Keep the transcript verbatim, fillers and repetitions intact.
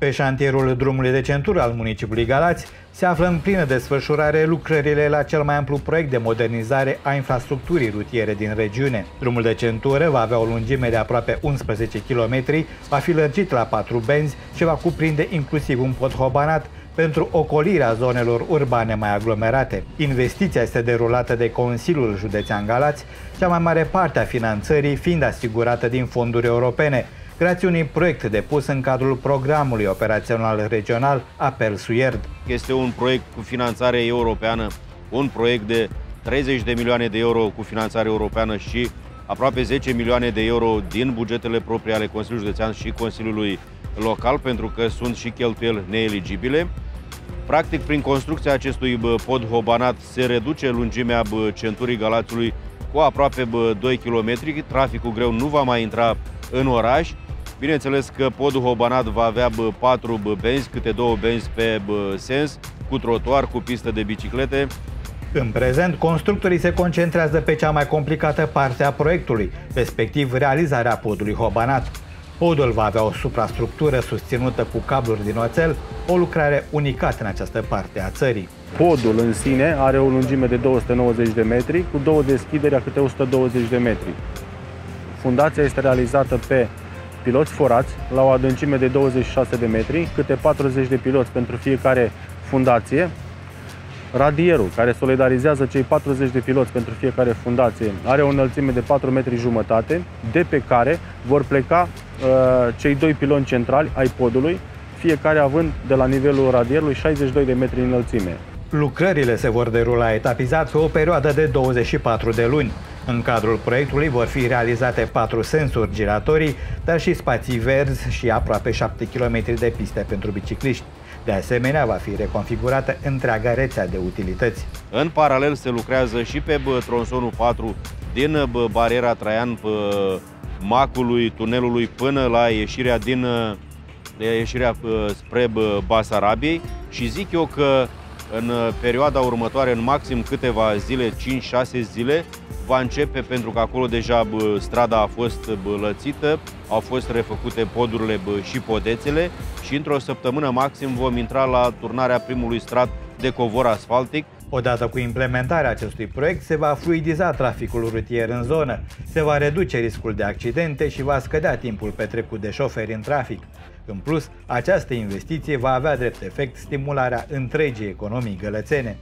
Pe șantierul drumului de centură al municipiului Galați se află în plină desfășurare lucrările la cel mai amplu proiect de modernizare a infrastructurii rutiere din regiune. Drumul de centură va avea o lungime de aproape unsprezece kilometri, va fi lărgit la patru benzi și va cuprinde inclusiv un pod hobanat pentru ocolirea zonelor urbane mai aglomerate. Investiția este derulată de Consiliul Județean Galați, cea mai mare parte a finanțării fiind asigurată din fonduri europene, grație unui proiect depus în cadrul Programului Operațional Regional Apel Suierd. Este un proiect cu finanțare europeană, un proiect de treizeci de milioane de euro cu finanțare europeană și aproape zece milioane de euro din bugetele proprii ale Consiliului Județean și Consiliului Local, pentru că sunt și cheltuieli neeligibile. Practic, prin construcția acestui pod hobanat se reduce lungimea centurii Galaţiului cu aproape doi kilometri, traficul greu nu va mai intra în oraș. Bineînțeles că podul hobanat va avea patru benzi, câte două benzi pe sens, cu trotuar, cu pistă de biciclete. În prezent, constructorii se concentrează pe cea mai complicată parte a proiectului, respectiv realizarea podului hobanat. Podul va avea o suprastructură susținută cu cabluri din oțel, o lucrare unicată în această parte a țării. Podul în sine are o lungime de două sute nouăzeci de metri, cu două deschideri a câte o sută douăzeci de metri. Fundația este realizată pe piloți forați, la o adâncime de douăzeci și șase de metri, câte patruzeci de piloți pentru fiecare fundație. Radierul, care solidarizează cei patruzeci de piloți pentru fiecare fundație, are o înălțime de patru metri jumătate, de pe care vor pleca uh, cei doi piloni centrali ai podului, fiecare având de la nivelul radierului șaizeci și doi de metri înălțime. Lucrările se vor derula etapizat pe o perioadă de douăzeci și patru de luni. În cadrul proiectului vor fi realizate patru sensuri giratorii, dar și spații verzi și aproape șapte kilometri de piste pentru bicicliști. De asemenea, va fi reconfigurată întreaga rețea de utilități. În paralel se lucrează și pe tronsonul patru din bariera Traian pe Macului, tunelului, până la ieșirea, din, ieșirea spre Basarabiei, și zic eu că în perioada următoare, în maxim câteva zile, cinci șase zile, va începe, pentru că acolo deja strada a fost lățită, au fost refăcute podurile și podețele și într-o săptămână maxim vom intra la turnarea primului strat de covor asfaltic. Odată cu implementarea acestui proiect, se va fluidiza traficul rutier în zonă, se va reduce riscul de accidente și va scădea timpul petrecut de șoferi în trafic. În plus, această investiție va avea drept efect stimularea întregii economii gălățene.